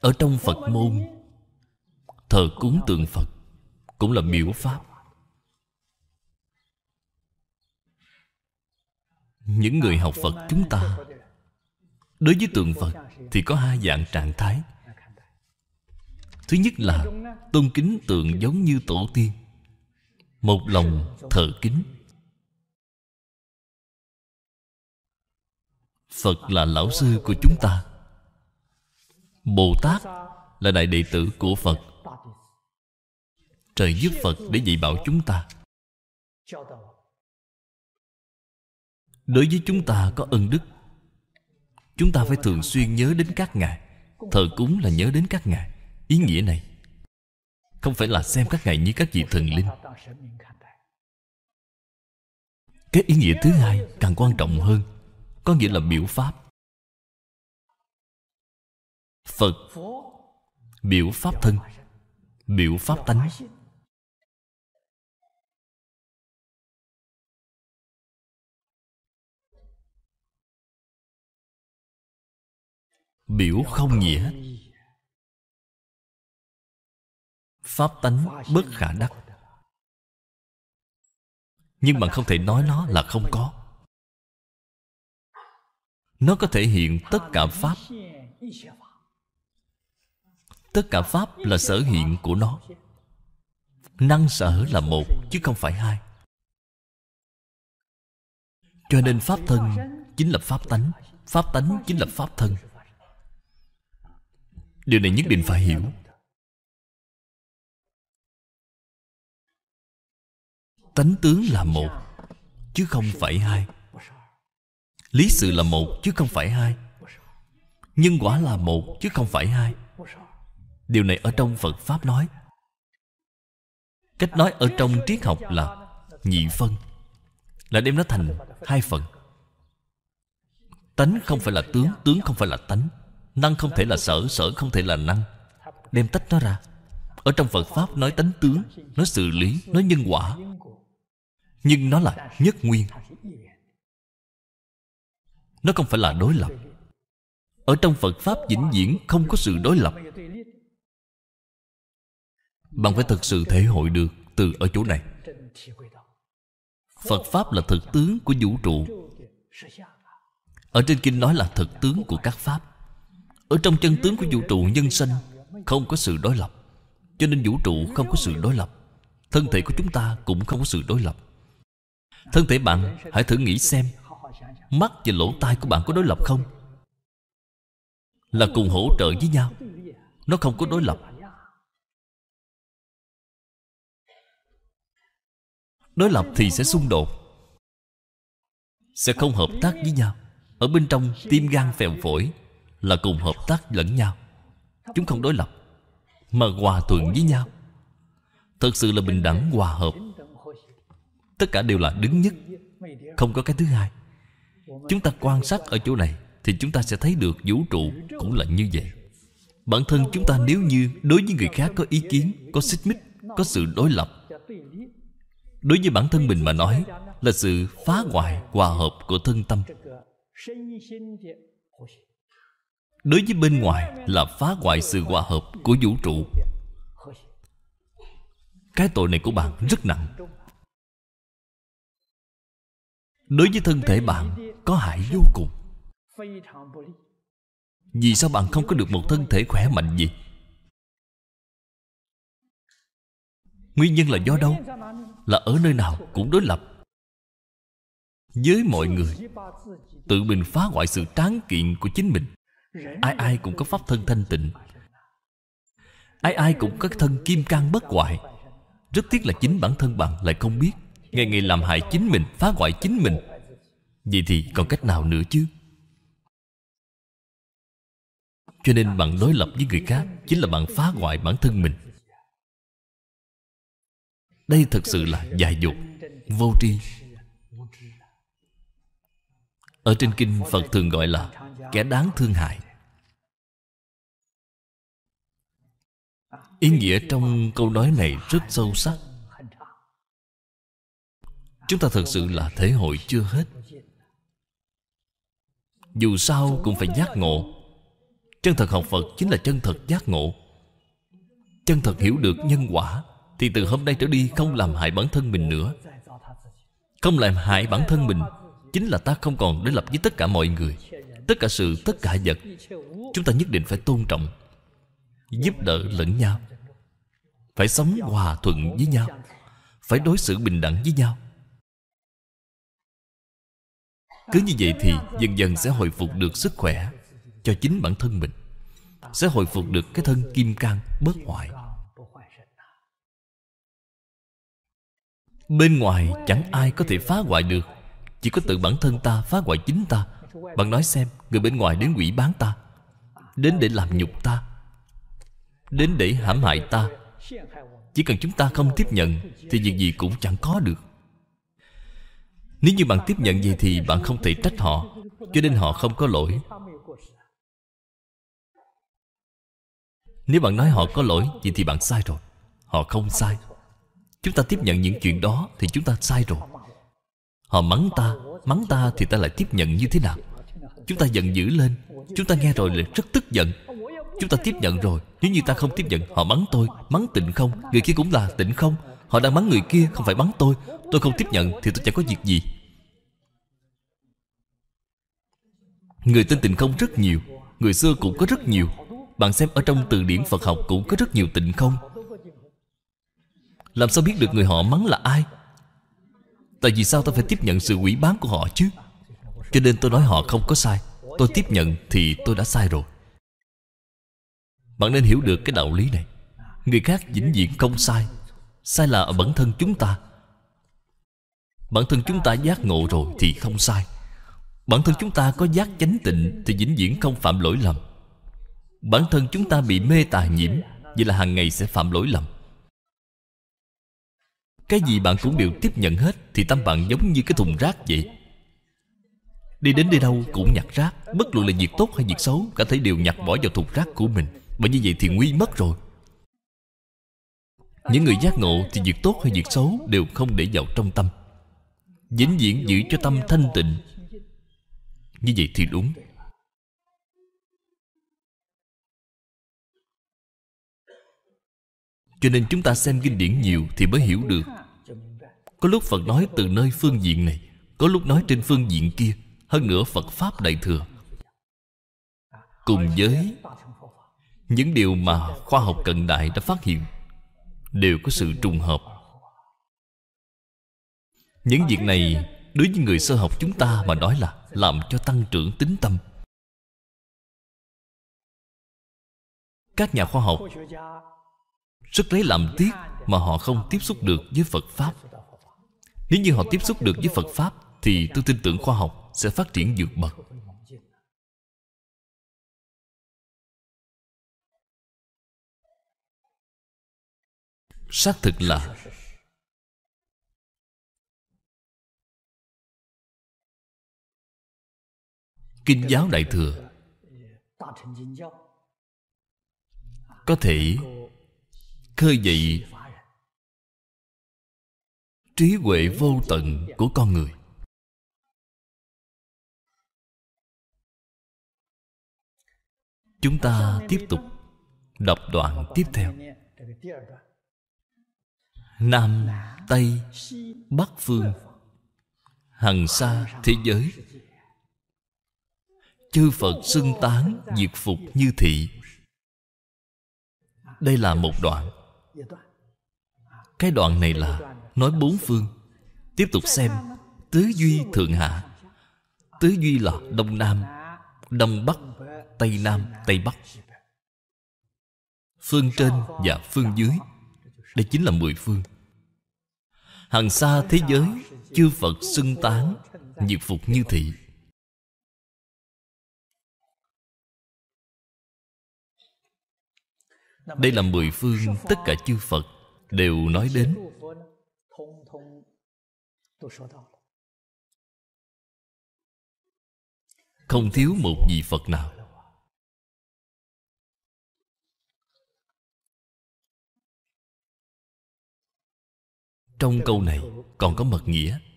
Ở trong Phật môn, thờ cúng tượng Phật cũng là miểu pháp. Những người học Phật chúng ta đối với tượng Phật thì có hai dạng trạng thái. Thứ nhất là tôn kính tượng giống như tổ tiên, một lòng thờ kính. Phật là lão sư của chúng ta, Bồ Tát là đại đệ tử của Phật. Trời giúp Phật để dạy bảo chúng ta. Đối với chúng ta có ân đức, chúng ta phải thường xuyên nhớ đến các ngài. Thờ cúng là nhớ đến các ngài. Ý nghĩa này không phải là xem các ngài như các vị thần linh. Cái ý nghĩa thứ hai càng quan trọng hơn, có nghĩa là biểu pháp. Phật biểu pháp thân, biểu pháp tánh. Biểu không nghĩa, pháp tánh bất khả đắc. Nhưng bạn không thể nói nó là không có. Nó có thể hiện tất cả pháp. Tất cả pháp là sở hiện của nó. Năng sở là một chứ không phải hai. Cho nên pháp thân chính là pháp tánh, pháp tánh chính là pháp thân. Điều này nhất định phải hiểu. Tánh tướng là một chứ không phải hai. Lý sự là một chứ không phải hai. Nhân quả là một chứ không phải hai. Điều này ở trong Phật Pháp nói. Cách nói ở trong triết học là nhị phân, là đem nó thành hai phần. Tánh không phải là tướng, tướng không phải là tánh. Năng không thể là sở, sở không thể là năng. Đem tách nó ra. Ở trong Phật Pháp nói tánh tướng, nói xử lý, nói nhân quả. Nhưng nó là nhất nguyên, nó không phải là đối lập. Ở trong Phật Pháp vĩnh viễn không có sự đối lập. Bạn phải thực sự thể hội được từ ở chỗ này. Phật Pháp là thực tướng của vũ trụ. Ở trên kinh nói là thực tướng của các Pháp. Ở trong chân tướng của vũ trụ nhân sanh không có sự đối lập. Cho nên vũ trụ không có sự đối lập. Thân thể của chúng ta cũng không có sự đối lập. Thân thể bạn hãy thử nghĩ xem, mắt và lỗ tai của bạn có đối lập không? Là cùng hỗ trợ với nhau. Nó không có đối lập. Đối lập thì sẽ xung đột, sẽ không hợp tác với nhau. Ở bên trong tim gan phèo phổi là cùng hợp tác lẫn nhau. Chúng không đối lập mà hòa thuận với nhau. Thật sự là bình đẳng hòa hợp. Tất cả đều là đứng nhất, không có cái thứ hai. Chúng ta quan sát ở chỗ này thì chúng ta sẽ thấy được vũ trụ cũng là như vậy. Bản thân chúng ta nếu như đối với người khác có ý kiến, có xích mích, có sự đối lập, đối với bản thân mình mà nói là sự phá hoại hòa hợp của thân tâm. Đối với bên ngoài là phá hoại sự hòa hợp của vũ trụ. Cái tội này của bạn rất nặng. Đối với thân thể bạn có hại vô cùng. Vì sao bạn không có được một thân thể khỏe mạnh gì? Nguyên nhân là do đâu? Là ở nơi nào cũng đối lập với mọi người. Tự mình phá hoại sự tráng kiện của chính mình. Ai ai cũng có pháp thân thanh tịnh, ai ai cũng có thân kim cang bất hoại. Rất tiếc là chính bản thân bạn lại không biết, ngày ngày làm hại chính mình, phá hoại chính mình. Vậy thì còn cách nào nữa chứ? Cho nên bạn đối lập với người khác chính là bạn phá hoại bản thân mình. Đây thật sự là dại dột, vô tri. Ở trên kinh Phật thường gọi là kẻ đáng thương hại. Ý nghĩa trong câu nói này rất sâu sắc. Chúng ta thật sự là thể hội chưa hết. Dù sao cũng phải giác ngộ. Chân thật học Phật chính là chân thật giác ngộ, chân thật hiểu được nhân quả. Thì từ hôm nay trở đi không làm hại bản thân mình nữa. Không làm hại bản thân mình chính là ta không còn đối lập với tất cả mọi người, tất cả sự, tất cả vật. Chúng ta nhất định phải tôn trọng, giúp đỡ lẫn nhau, phải sống hòa thuận với nhau, phải đối xử bình đẳng với nhau. Cứ như vậy thì dần dần sẽ hồi phục được sức khỏe cho chính bản thân mình, sẽ hồi phục được cái thân kim cang bất hoại. Bên ngoài chẳng ai có thể phá hoại được, chỉ có tự bản thân ta phá hoại chính ta. Bạn nói xem, người bên ngoài đến quỷ bán ta, đến để làm nhục ta, đến để hãm hại ta. Chỉ cần chúng ta không tiếp nhận thì việc gì cũng chẳng có được. Nếu như bạn tiếp nhận gì thì bạn không thể trách họ, cho nên họ không có lỗi. Nếu bạn nói họ có lỗi, vậy thì bạn sai rồi. Họ không sai. Chúng ta tiếp nhận những chuyện đó thì chúng ta sai rồi. Họ mắng ta thì ta lại tiếp nhận như thế nào? Chúng ta giận dữ lên, chúng ta nghe rồi lại rất tức giận. Chúng ta tiếp nhận rồi, nếu như ta không tiếp nhận, họ mắng tôi, mắng Tịnh Không, người kia cũng là Tịnh Không. Họ đang mắng người kia, không phải mắng tôi không tiếp nhận thì tôi chẳng có việc gì. Người tên Tịnh Không rất nhiều, người xưa cũng có rất nhiều. Bạn xem ở trong từ điển Phật học cũng có rất nhiều Tịnh Không. Làm sao biết được người họ mắng là ai? Tại vì sao tôi phải tiếp nhận sự quỷ bám của họ chứ? Cho nên tôi nói họ không có sai. Tôi tiếp nhận thì tôi đã sai rồi. Bạn nên hiểu được cái đạo lý này. Người khác vĩnh viễn không sai. Sai là ở bản thân chúng ta. Bản thân chúng ta giác ngộ rồi thì không sai. Bản thân chúng ta có giác chánh tịnh thì vĩnh viễn không phạm lỗi lầm. Bản thân chúng ta bị mê tà nhiễm, vậy là hàng ngày sẽ phạm lỗi lầm. Cái gì bạn cũng đều tiếp nhận hết thì tâm bạn giống như cái thùng rác vậy. Đi đến đi đâu cũng nhặt rác, bất luận là việc tốt hay việc xấu, cả thấy đều nhặt bỏ vào thùng rác của mình. Bởi như vậy thì nguy mất rồi. Những người giác ngộ thì việc tốt hay việc xấu đều không để vào trong tâm, vĩnh viễn giữ cho tâm thanh tịnh. Như vậy thì đúng. Cho nên chúng ta xem kinh điển nhiều thì mới hiểu được. Có lúc Phật nói từ nơi phương diện này, có lúc nói trên phương diện kia. Hơn nữa Phật Pháp Đại Thừa cùng với những điều mà khoa học cận đại đã phát hiện đều có sự trùng hợp. Những việc này đối với người sơ học chúng ta mà nói là làm cho tăng trưởng tín tâm. Các nhà khoa học rất lấy làm tiếc mà họ không tiếp xúc được với Phật Pháp. Nếu như họ tiếp xúc được với Phật Pháp thì tôi tin tưởng khoa học sẽ phát triển vượt bậc. Xác thực là Kinh giáo Đại Thừa có thể khơi dậy trí huệ vô tận của con người. Chúng ta tiếp tục đọc đoạn tiếp theo. Nam, Tây, Bắc phương, hằng xa thế giới, chư Phật xưng tán diệt phục như thị. Đây là một đoạn. Cái đoạn này là nói bốn phương. Tiếp tục xem tứ duy thượng hạ. Tứ duy là Đông Nam, Đông Bắc, Tây Nam, Tây Bắc, phương trên và phương dưới. Đây chính là 10 phương. Hằng xa thế giới, chư Phật xưng tán diệt phục như thị. Đây là 10 phương. Tất cả chư Phật đều nói đến. Không thiếu một vị Phật nào. Trong câu này còn có mật nghĩa.